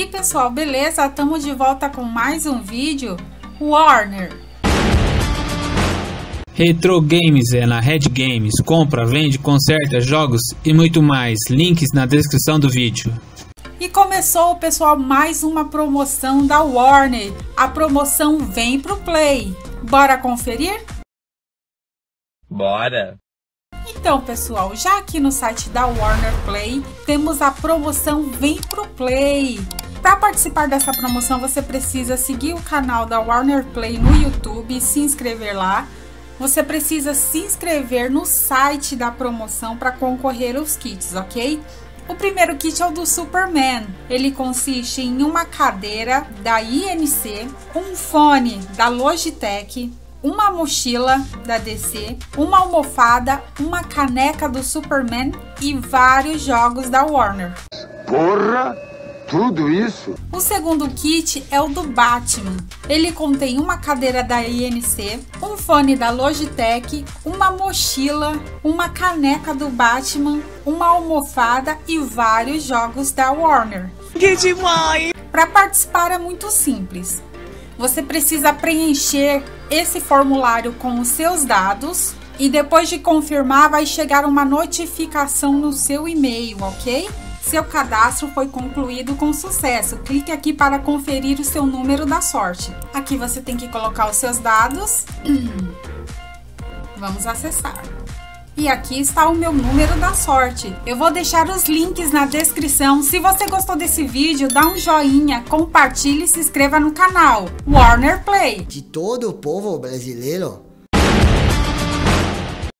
aí pessoal, beleza? Estamos de volta com mais um vídeo Warner Retro Games é na Red Games. Compra, vende, conserta, jogos e muito mais. Links na descrição do vídeo. E começou, pessoal, mais uma promoção da Warner. A promoção Vem Pro Play. Bora conferir? Bora! Então, pessoal, já aqui no site da Warner Play, temos a promoção Vem Pro Play. Para participar dessa promoção, você precisa seguir o canal da Warner Play no YouTube e se inscrever lá. Você precisa se inscrever no site da promoção para concorrer aos kits, ok? O primeiro kit é o do Superman. Ele consiste em uma cadeira da IMC, um fone da Logitech, uma mochila da DC, uma almofada, uma caneca do Superman e vários jogos da Warner. Porra! Tudo isso? O segundo kit é o do Batman. Ele contém uma cadeira da IMC, um fone da Logitech, uma mochila, uma caneca do Batman, uma almofada e vários jogos da Warner. Que demais! Para participar é muito simples. Você precisa preencher esse formulário com os seus dados e depois de confirmar vai chegar uma notificação no seu e-mail, ok? Seu cadastro foi concluído com sucesso. Clique aqui para conferir o seu número da sorte. Aqui você tem que colocar os seus dados. Vamos acessar. E aqui está o meu número da sorte. Eu vou deixar os links na descrição. Se você gostou desse vídeo, dá um joinha, compartilhe e se inscreva no canal Warner Play. De todo o povo brasileiro.